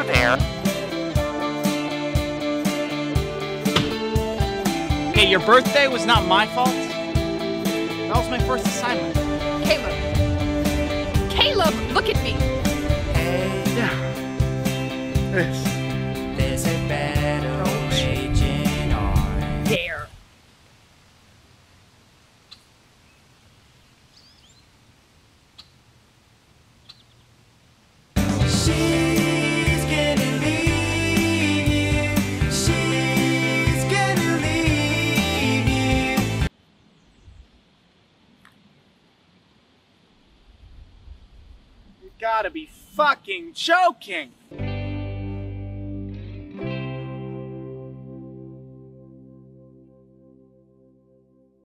over there. Okay, your birthday was not my fault. That was my first assignment. Caleb. Caleb, look at me. Hey, yeah. There's a battle raging on. There. Gotta be fucking joking!